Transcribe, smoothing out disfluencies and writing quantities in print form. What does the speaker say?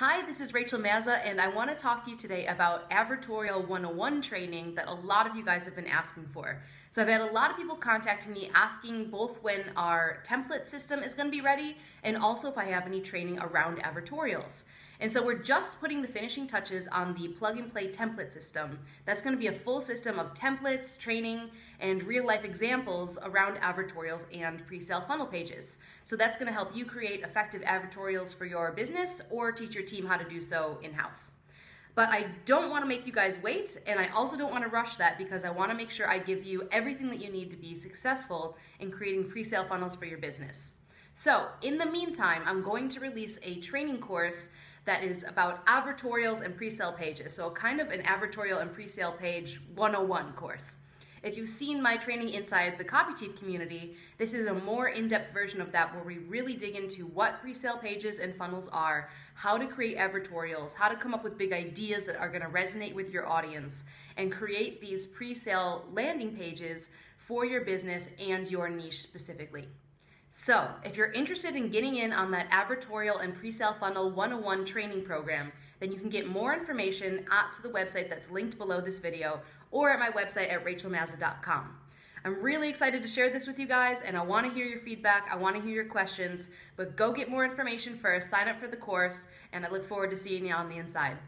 Hi, this is Rachel Mazza, and I want to talk to you today about Advertorial 101 training that a lot of you guys have been asking for. So I've had a lot of people contacting me asking both when our template system is going to be ready and also if I have any training around advertorials. And so we're just putting the finishing touches on the plug-and-play template system. That's going to be a full system of templates, training, and real-life examples around advertorials and pre-sale funnel pages. So that's going to help you create effective advertorials for your business or teach your team how to do so in-house. But I don't want to make you guys wait, and I also don't want to rush that because I want to make sure I give you everything that you need to be successful in creating pre-sale funnels for your business. So in the meantime, I'm going to release a training course that is about advertorials and pre-sale pages, so kind of an advertorial and pre-sale page 101 course. If you've seen my training inside the Copy Chief community, this is a more in-depth version of that where we really dig into what pre-sale pages and funnels are, how to create advertorials, how to come up with big ideas that are going to resonate with your audience, and create these pre-sale landing pages for your business and your niche specifically. So, if you're interested in getting in on that Advertorial and Pre-Sale Funnel 101 training program, then you can get more information to the website that's linked below this video or at my website at rachelmazza.com. I'm really excited to share this with you guys, and I want to hear your feedback, I want to hear your questions, but go get more information first, sign up for the course, and I look forward to seeing you on the inside.